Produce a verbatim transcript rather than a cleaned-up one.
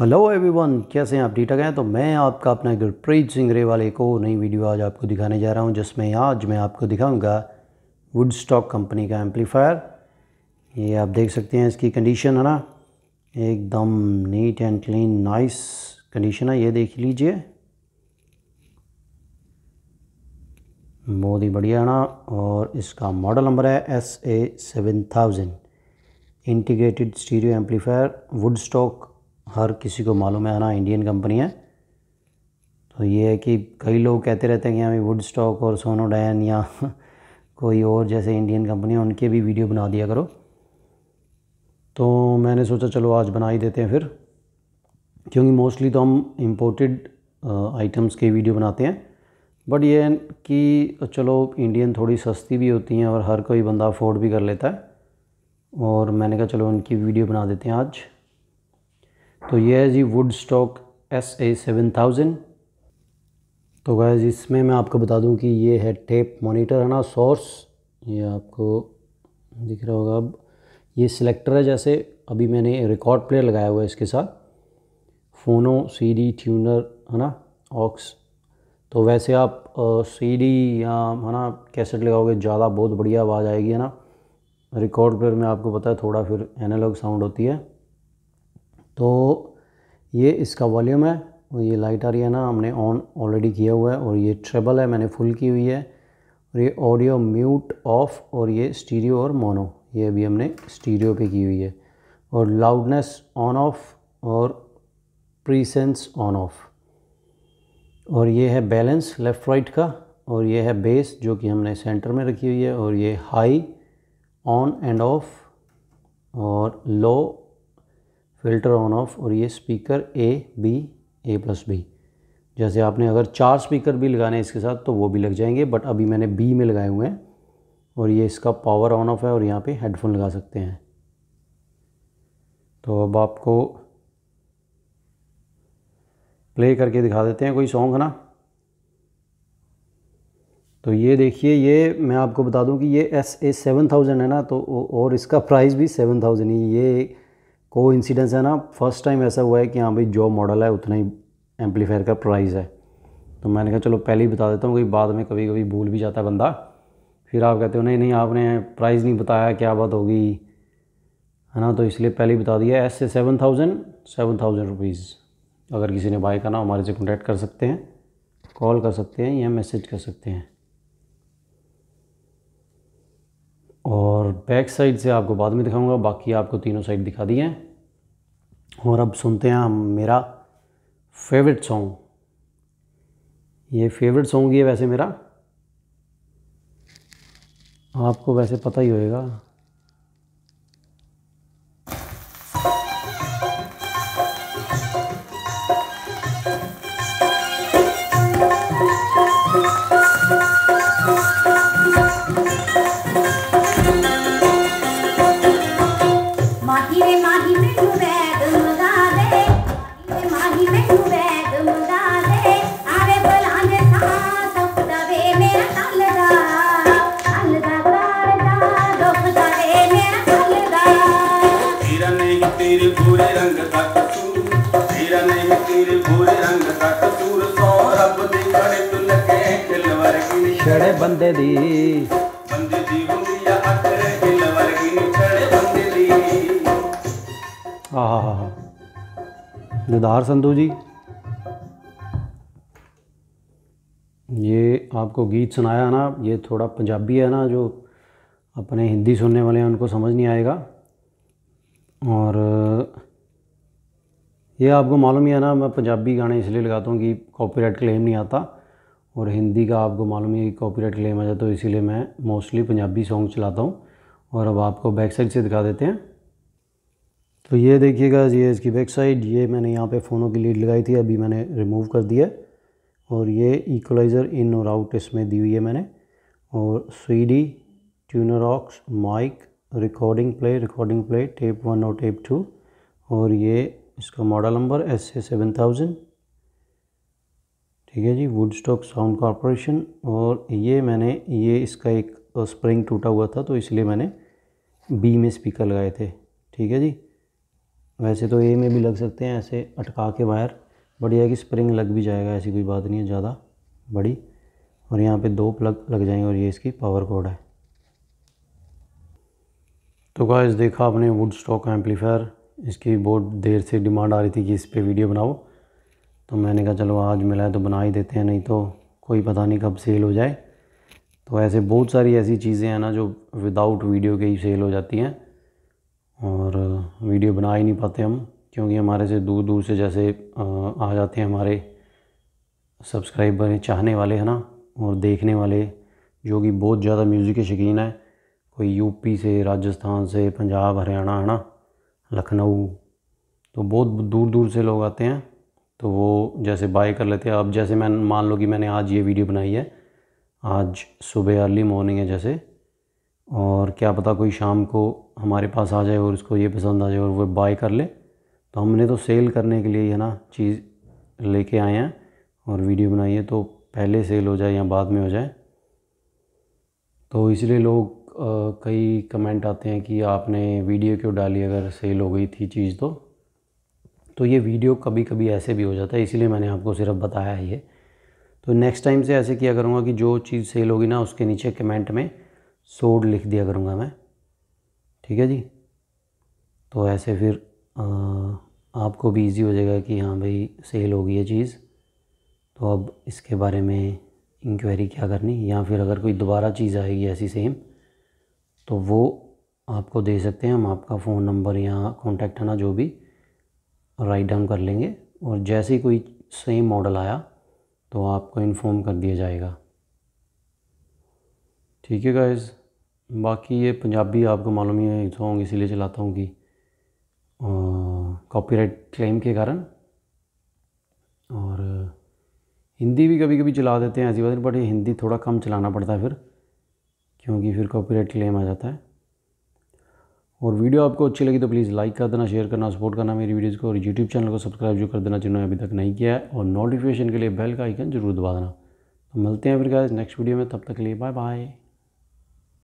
Hello everyone, कैसे हैं आप? ठीक हैं? तो मैं आपका अपना गुरप्रीत सिंह ग्रेवाल एक और नई वीडियो आज आपको दिखाने जा रहा हूं, जिसमें आज मैं आपको दिखाऊंगा वुडस्टॉक कंपनी का एम्पलीफायर। ये आप देख सकते हैं, इसकी कंडीशन है ना, एकदम neat and clean nice condition है। ये देख लीजिए, बहुत ही बढ़िया है ना। और इसका मॉडल नंबर है S A seven thousand integrated stereo amplifier. Woodstock हर किसी को मालूम है ना, इंडियन कंपनी है। तो ये है कि कई लोग कहते रहते हैं कि हमें वुडस्टॉक और सोनोडाइन या कोई और जैसे इंडियन कंपनी है उनके भी वीडियो बना दिया करो, तो मैंने सोचा चलो आज बना ही देते हैं फिर, क्योंकि मोस्टली तो हम इम्पोर्टेड आइटम्स के वीडियो बनाते हैं। बट ये कि चलो इंडियन थोड़ी सस्ती भी होती हैं और हर कोई बंदा अफोर्ड भी कर लेता है, और मैंने कहा चलो उनकी वीडियो बना देते हैं आज। तो ये है जी Woodstock S A seven thousand. तो गाइस, इसमें मैं आपको बता दूं कि ये है टेप मॉनिटर है ना, सोर्स। ये आपको दिख रहा होगा, अब ये सिलेक्टर है। जैसे अभी मैंने रिकॉर्ड प्लेयर लगाया हुआ है इसके साथ, फोनो, सीडी, ट्यूनर है ना, ऑक्स। तो वैसे आप सीडी या है ना कैसेट लगाओगे ज़्यादा बहुत बढ़िया आवाज़ आएगी है ना। रिकॉर्ड प्लेयर में आपको पता है थोड़ा फिर एनालॉग साउंड होती है। तो ये इसका वॉल्यूम है, और ये लाइट आ रही है ना, हमने ऑन ऑलरेडी किया हुआ है। और ये ट्रेबल है, मैंने फुल की हुई है। और ये ऑडियो म्यूट ऑफ़, और ये स्टीरियो और मोनो, ये अभी हमने स्टीरियो पे की हुई है। और लाउडनेस ऑन ऑफ और प्रीसेंस ऑन ऑफ। और ये है बैलेंस लेफ़्ट राइट का। और ये है बेस जो कि हमने सेंटर में रखी हुई है। और ये हाई ऑन एंड ऑफ, और लो फ़िल्टर ऑन ऑफ। और ये speaker A B, A plus B. जैसे आपने अगर चार स्पीकर भी लगाने इसके साथ तो वो भी लग जाएंगे, बट अभी मैंने बी में लगाए हुए हैं। और ये इसका पावर ऑन ऑफ है, और यहाँ पे हेडफोन लगा सकते हैं। तो अब आपको प्ले करके दिखा देते हैं कोई सॉन्ग है ना। तो ये देखिए, ये मैं आपको बता दूं कि ये एस ए सेवन थाउजेंड है ना, तो और इसका प्राइस भी सेवन थाउजेंड ही। ये को इंसिडेंस है ना, फर्स्ट टाइम ऐसा हुआ है कि हाँ भाई जो मॉडल है उतना ही एम्पलीफायर का प्राइस है। तो मैंने कहा चलो पहले ही बता देता हूँ, कोई बाद में कभी कभी भूल भी जाता है बंदा, फिर आप कहते हो नहीं नहीं आपने प्राइस नहीं बताया, क्या बात होगी है ना। तो इसलिए पहले ही बता दिया, एस से seven thousand seven thousand rupees. अगर किसी ने बाय करना हमारे से कॉन्टैक्ट कर सकते हैं, कॉल कर सकते हैं या मैसेज कर सकते हैं। और बैक साइड से आपको बाद में दिखाऊंगा, बाकी आपको तीनों साइड दिखा दी हैं। और अब सुनते हैं हम मेरा फेवरेट सॉन्ग। ये फेवरेट सॉन्ग ही है वैसे मेरा, आपको वैसे पता ही होएगा। छड़े बंदे दी बंदे दी बुंदिया अकरे दिल वर्गी छड़े बंदे दी। आहा हा, निधार संधू जी, ये आपको गीत सुनाया ना। ये थोड़ा पंजाबी है ना, जो अपने हिंदी सुनने वाले हैं उनको समझ नहीं आएगा। और ये आपको मालूम ही है ना, मैं पंजाबी गाने इसलिए लगाता हूँ कि कॉपीराइट क्लेम नहीं आता, और हिंदी का आपको मालूम है कि कॉपीराइट क्लेम आ जाता है, तो इसीलिए मैं मोस्टली पंजाबी सॉन्ग चलाता हूँ। और अब आपको बैक साइड से दिखा देते हैं। तो ये देखिएगा, ये इसकी बैक साइड। ये मैंने यहाँ पे फ़ोनों की लीड लगाई थी, अभी मैंने रिमूव कर दिया। और ये इक्वलाइज़र इन और आउट इसमें दी हुई है मैंने। और CD, tuner, aux, mic, recording play, recording play, tape one और टेप टू। और ये इसका model number S A seven thousand, ठीक है जी, वुडस्टॉक साउंड कॉर्पोरेशन। और ये मैंने ये इसका एक स्प्रिंग टूटा हुआ था, तो इसलिए मैंने बी में स्पीकर लगाए थे, ठीक है जी। वैसे तो ए में भी लग सकते हैं ऐसे अटका के वायर, बट यह है कि स्प्रिंग लग भी जाएगा, ऐसी कोई बात नहीं है ज़्यादा बड़ी। और यहाँ पे दो प्लग लग जाएंगे और ये इसकी पावर कॉर्ड है। तो गाइस देखा आपने वुडस्टॉक एम्पलीफायर, इसकी बहुत देर से डिमांड आ रही थी कि इस पे वीडियो बनाओ, तो मैंने कहा चलो आज मिला है तो बना ही देते हैं, नहीं तो कोई पता नहीं कब सेल हो जाए। तो ऐसे बहुत सारी ऐसी चीज़ें हैं ना जो विदाउट वीडियो के ही सेल हो जाती हैं और वीडियो बना ही नहीं पाते हम, क्योंकि हमारे से दूर दूर से जैसे आ जाते हैं हमारे सब्सक्राइबर, चाहने वाले है ना, और देखने वाले जो कि बहुत ज़्यादा म्यूज़िक के शौकीन है, कोई यूपी से, राजस्थान से, पंजाब, हरियाणा है ना, लखनऊ, तो बहुत दूर दूर से लोग आते हैं, तो वो जैसे बाय कर लेते हैं। अब जैसे मैं मान लो कि मैंने आज ये वीडियो बनाई है, आज सुबह अर्ली मॉर्निंग है जैसे, और क्या पता कोई शाम को हमारे पास आ जाए और उसको ये पसंद आ जाए और वो बाय कर ले। तो हमने तो सेल करने के लिए है ना चीज़ लेके आए हैं और वीडियो बनाई है, तो पहले सेल हो जाए या बाद में हो जाए। तो इसलिए लोग आ, कई कमेंट आते हैं कि आपने वीडियो क्यों डाली अगर सेल हो गई थी चीज़ तो। तो ये वीडियो कभी कभी ऐसे भी हो जाता है, इसीलिए मैंने आपको सिर्फ बताया है ये। तो नेक्स्ट टाइम से ऐसे किया करूँगा कि जो चीज़ सेल होगी ना उसके नीचे कमेंट में सोड लिख दिया करूँगा मैं, ठीक है जी। तो ऐसे फिर आ, आपको भी ईजी हो जाएगा कि हाँ भाई सेल हो गई है चीज़, तो अब इसके बारे में इंक्वायरी क्या करनी, या फिर अगर कोई दोबारा चीज़ आएगी ऐसी सेम तो वो आपको दे सकते हैं हम, आपका फ़ोन नंबर या कॉन्टैक्ट है ना जो भी राइट डाउन कर लेंगे, और जैसे ही कोई सेम मॉडल आया तो आपको इन्फॉर्म कर दिया जाएगा, ठीक है गाइस। बाकी ये पंजाबी आपको मालूम ही है सॉन्ग, इसीलिए चलाता हूँ कि कॉपीराइट क्लेम के कारण, और हिंदी भी कभी कभी चला देते हैं ऐसी बात, बट ये हिंदी थोड़ा कम चलाना पड़ता है फिर, क्योंकि फिर कॉपीराइट क्लेम आ जाता है। और वीडियो आपको अच्छी लगी तो प्लीज़ लाइक कर देना, शेयर करना, सपोर्ट करना मेरी वीडियोज़ को, और यूट्यूब चैनल को सब्सक्राइब जो कर देना जिन्होंने अभी तक नहीं किया है, और नोटिफिकेशन के लिए बेल का आइकन जरूर दबा देना। तो मिलते हैं फिर गाइस नेक्स्ट वीडियो में, तब तक के लिए बाय बाय।